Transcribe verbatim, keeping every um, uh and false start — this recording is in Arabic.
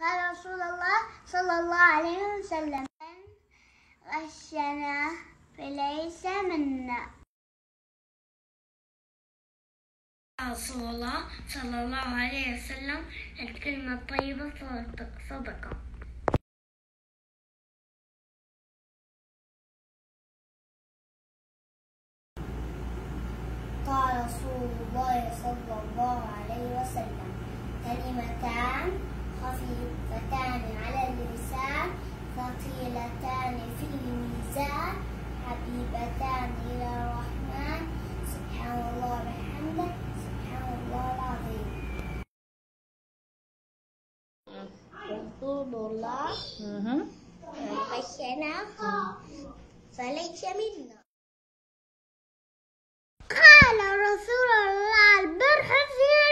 قال رسول الله صلى الله عليه وسلم من غشنا فليس منا. قال رسول الله صلى الله عليه وسلم الكلمة الطيبة صدقة. قال رسول الله صلى الله عليه وسلم كلمتان خفيفتان على اللسان ثقيلتان في الميزان حبيبتان إلى الرحمن سبحان الله وبحمده سبحان الله العظيم. رسول الله غشنا فليس منا. قال رسول الله البر حفظ